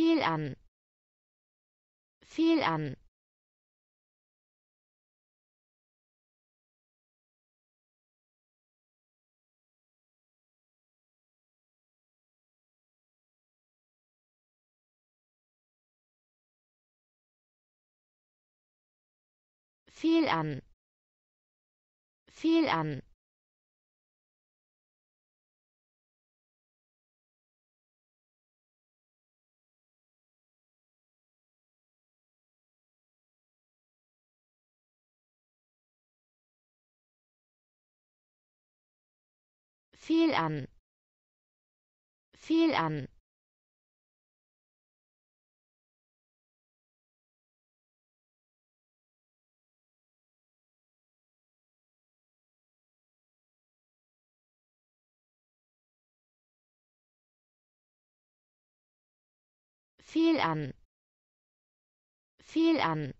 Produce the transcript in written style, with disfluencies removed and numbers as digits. Fehl an. Fehl an. Fehl an. Fehl an. Fehl an. Fehl an. Fehl an. Fehl an.